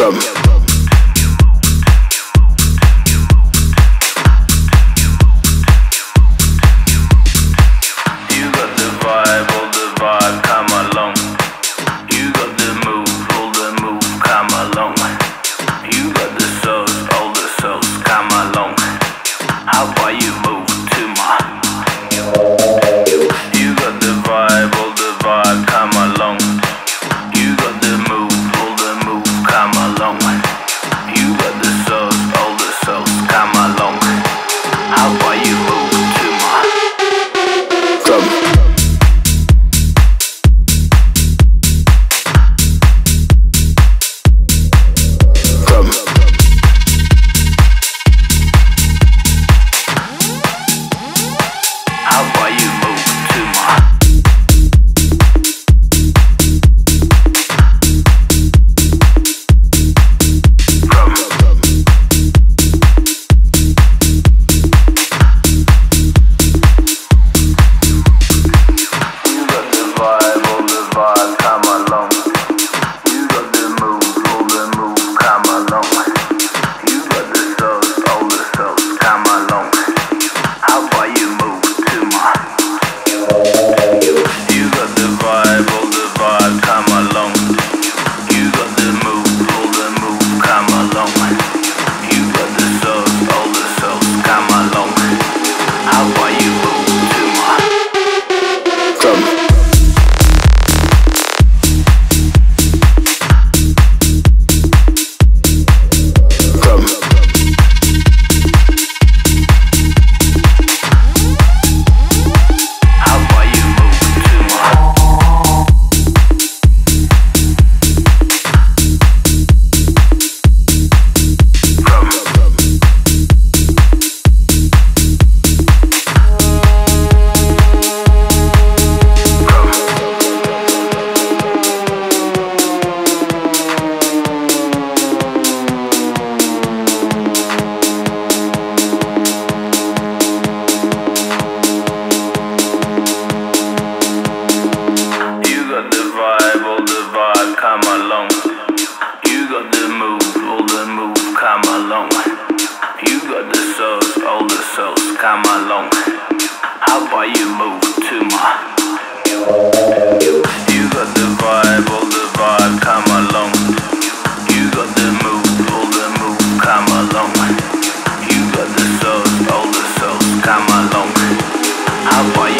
Welcome. How are you?